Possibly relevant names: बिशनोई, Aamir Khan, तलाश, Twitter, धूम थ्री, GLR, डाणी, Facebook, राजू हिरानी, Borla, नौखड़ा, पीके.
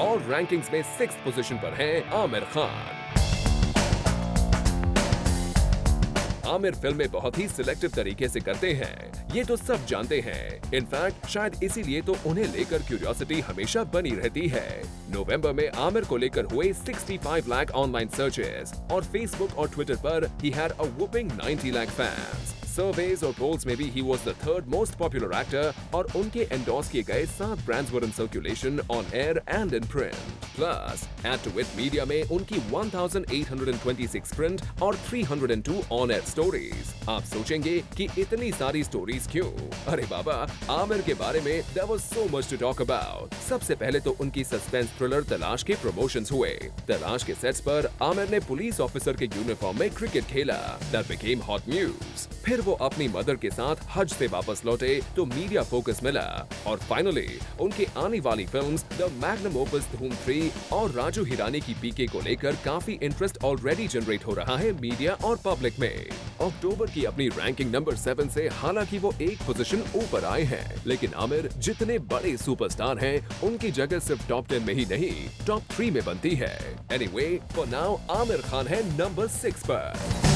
और रैंकिंग्स में 6th position पर हैं आमिर खान। आमिर फिल्में बहुत ही सिलेक्टिव तरीके से करते हैं, ये तो सब जानते हैं। इनफैक्ट शायद इसीलिए तो उन्हें लेकर क्यूरियोसिटी हमेशा बनी रहती है। नवंबर में आमिर को लेकर हुए 65 लाख ऑनलाइन सर्चेस और फेसबुक और ट्विटर पर ही had a whooping 90 lakh fans. Surveys और पोल्स में भी ही was the 3rd most popular actor और उनके एंडोर्स किए गए 7 brands were in circulation on air and in print. Plus add to it media में उनकी 1826 प्रिंट और 302 ऑन एयर स्टोरीज। आप सोचेंगे कि इतनी सारी स्टोरीज क्यों? अरे बाबा, आमिर के बारे में there was so much to talk about. सबसे पहले तो उनकी सस्पेंस थ्रिलर तलाश के प्रमोशंस हुए। तलाश के सेट्स पर आमिर ने पुलिस ऑफिसर के यूनिफॉर्म में क्रिकेट खेला। That became hot news. फिर वो अपनी मदर के साथ हज से वापस लौटे तो मीडिया फोकस मिला। और फाइनली उनकी आने वाली फिल्म्स द मैग्नम ओपस धूम 3 और राजू हिरानी की पीके को लेकर काफी इंटरेस्ट ऑलरेडी जनरेट हो रहा है मीडिया और पब्लिक में। अक्टूबर की अपनी रैंकिंग नंबर 7 से हालांकि वो 1 पोजीशन ऊपर आए हैं, लेकिन आमिर जितने बड़े सुपरस्टार हैं उनकी जगह सिर्फ टॉप 10 में ही नहीं टॉप 3 में बनती है। Anyway, for now Aamir Khan है नंबर 6 पर।